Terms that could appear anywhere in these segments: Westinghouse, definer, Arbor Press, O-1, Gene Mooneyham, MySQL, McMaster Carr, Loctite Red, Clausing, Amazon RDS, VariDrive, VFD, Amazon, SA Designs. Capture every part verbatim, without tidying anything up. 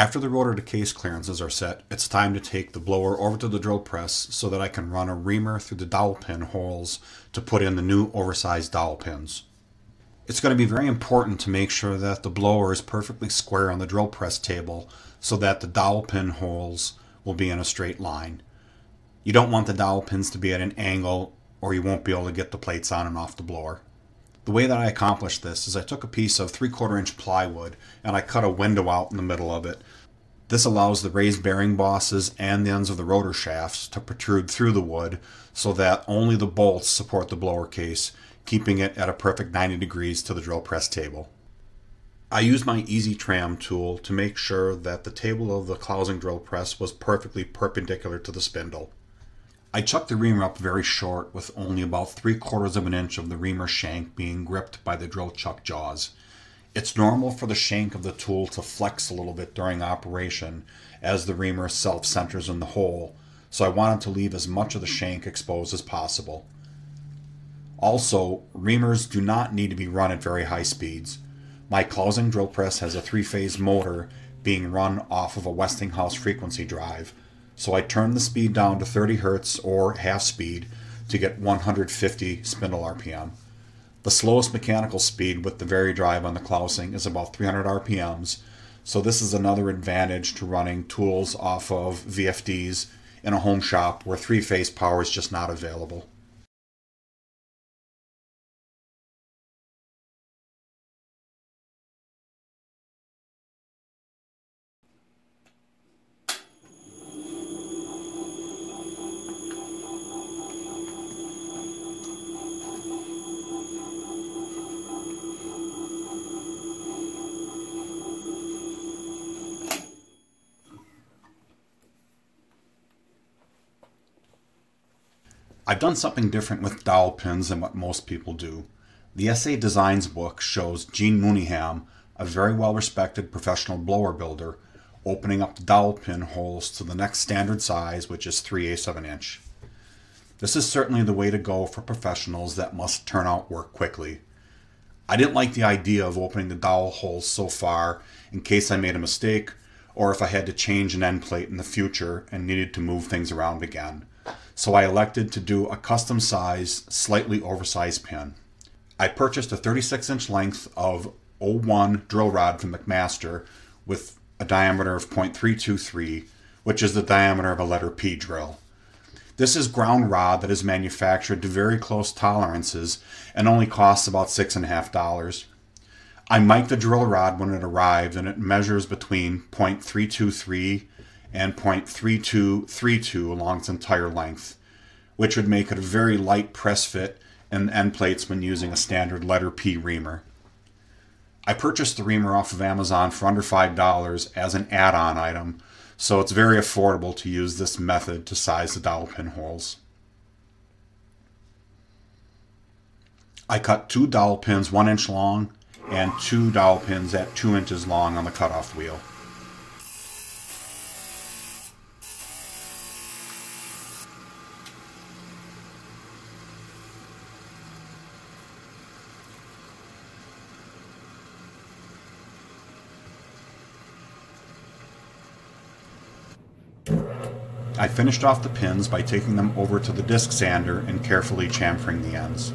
After the rotor to case clearances are set, it's time to take the blower over to the drill press so that I can run a reamer through the dowel pin holes to put in the new oversized dowel pins. It's going to be very important to make sure that the blower is perfectly square on the drill press table so that the dowel pin holes will be in a straight line. You don't want the dowel pins to be at an angle or you won't be able to get the plates on and off the blower. The way that I accomplished this is I took a piece of three quarter inch plywood and I cut a window out in the middle of it. This allows the raised bearing bosses and the ends of the rotor shafts to protrude through the wood so that only the bolts support the blower case, keeping it at a perfect ninety degrees to the drill press table. I used my Easy Tram tool to make sure that the table of the Clausing drill press was perfectly perpendicular to the spindle. I chucked the reamer up very short with only about three quarters of an inch of the reamer shank being gripped by the drill chuck jaws. It's normal for the shank of the tool to flex a little bit during operation as the reamer self-centers in the hole, so I wanted to leave as much of the shank exposed as possible. Also, reamers do not need to be run at very high speeds. My Clausing drill press has a three-phase motor being run off of a Westinghouse frequency drive. So I turned the speed down to thirty hertz or half speed to get one hundred fifty spindle R P M. The slowest mechanical speed with the VariDrive on the Clausing is about three hundred R P Ms, so this is another advantage to running tools off of V F Ds in a home shop where three-phase power is just not available. I've done something different with dowel pins than what most people do. The S A Designs book shows Gene Mooneyham, a very well-respected professional blower builder, opening up the dowel pin holes to the next standard size, which is three eighths of an inch. This is certainly the way to go for professionals that must turn out work quickly. I didn't like the idea of opening the dowel holes so far in case I made a mistake or if I had to change an end plate in the future and needed to move things around again. So I elected to do a custom size, slightly oversized pin. I purchased a thirty-six inch length of O one drill rod from McMaster with a diameter of point three two three, which is the diameter of a letter P drill. This is ground rod that is manufactured to very close tolerances and only costs about six and a half dollars. I mic'd the drill rod when it arrived and it measures between point three two three and point three two three two along its entire length, which would make it a very light press fit and end plates when using a standard letter P reamer. I purchased the reamer off of Amazon for under five dollars as an add-on item, so it's very affordable to use this method to size the dowel pin holes. I cut two dowel pins one inch long and two dowel pins at two inches long on the cutoff wheel. I finished off the pins by taking them over to the disc sander and carefully chamfering the ends.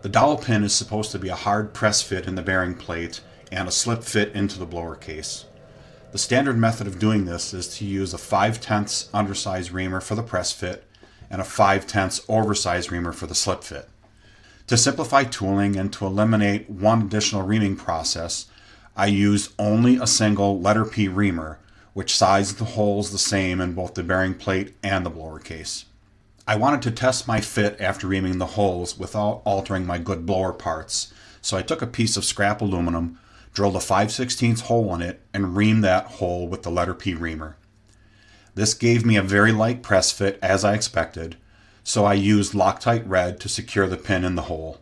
The dowel pin is supposed to be a hard press fit in the bearing plate and a slip fit into the blower case. The standard method of doing this is to use a five tenths undersize reamer for the press fit and a five tenths oversized reamer for the slip fit. To simplify tooling and to eliminate one additional reaming process, I used only a single letter P reamer, which sized the holes the same in both the bearing plate and the blower case. I wanted to test my fit after reaming the holes without altering my good blower parts, so I took a piece of scrap aluminum, drilled a five sixteenths hole in it, and reamed that hole with the letter P reamer. This gave me a very light press fit as I expected, so I used Loctite Red to secure the pin in the hole.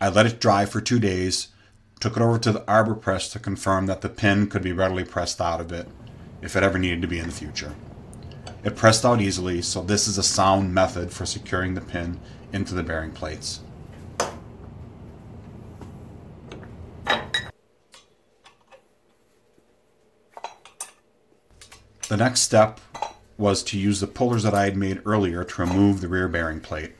I let it dry for two days, took it over to the Arbor Press to confirm that the pin could be readily pressed out of it, if it ever needed to be in the future. It pressed out easily, so this is a sound method for securing the pin into the bearing plates. The next step was to use the pullers that I had made earlier to remove the rear bearing plate.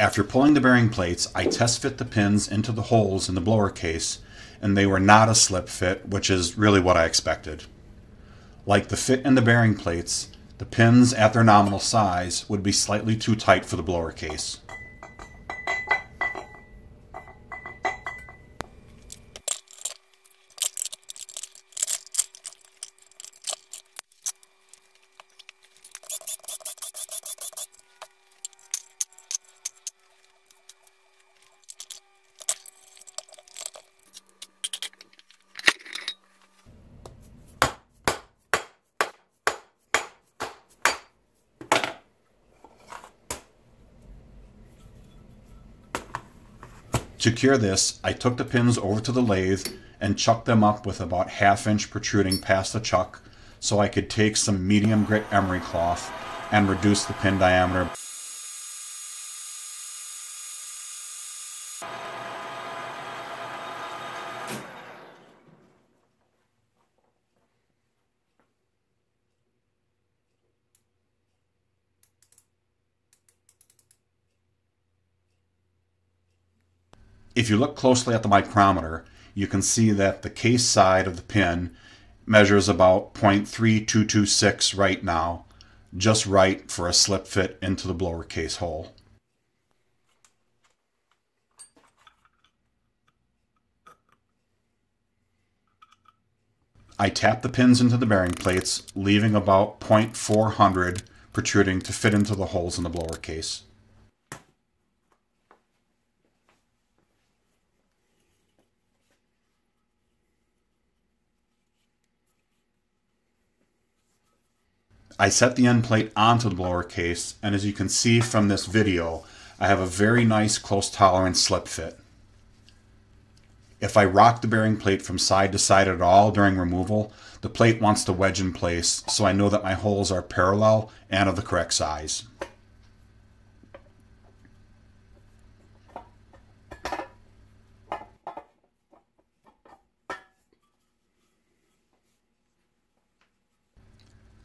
After pulling the bearing plates, I test fit the pins into the holes in the blower case, and they were not a slip fit, which is really what I expected. Like the fit in the bearing plates, the pins at their nominal size would be slightly too tight for the blower case. To cure this, I took the pins over to the lathe and chucked them up with about half inch protruding past the chuck so I could take some medium grit emery cloth and reduce the pin diameter. If you look closely at the micrometer, you can see that the case side of the pin measures about point three two two six right now, just right for a slip fit into the blower case hole. I tap the pins into the bearing plates, leaving about point four hundred protruding to fit into the holes in the blower case. I set the end plate onto the blower case, and as you can see from this video, I have a very nice close tolerance slip fit. If I rock the bearing plate from side to side at all during removal, the plate wants to wedge in place, so I know that my holes are parallel and of the correct size.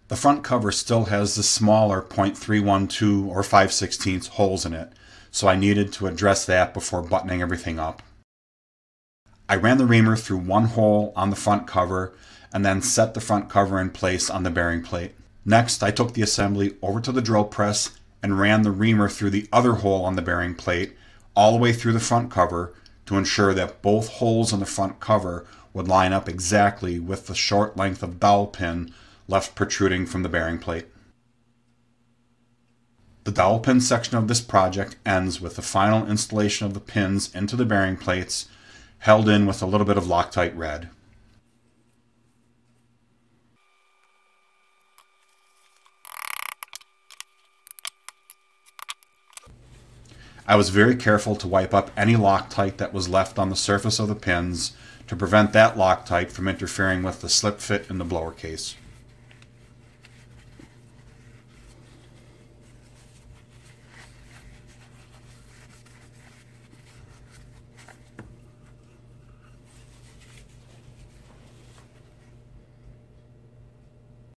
The front cover still has the smaller point three one two or five sixteenths holes in it, so I needed to address that before buttoning everything up. I ran the reamer through one hole on the front cover and then set the front cover in place on the bearing plate. Next, I took the assembly over to the drill press and ran the reamer through the other hole on the bearing plate all the way through the front cover to ensure that both holes in the front cover would line up exactly with the short length of dowel pin left protruding from the bearing plate. The dowel pin section of this project ends with the final installation of the pins into the bearing plates, held in with a little bit of Loctite Red. I was very careful to wipe up any Loctite that was left on the surface of the pins to prevent that Loctite from interfering with the slip fit in the blower case.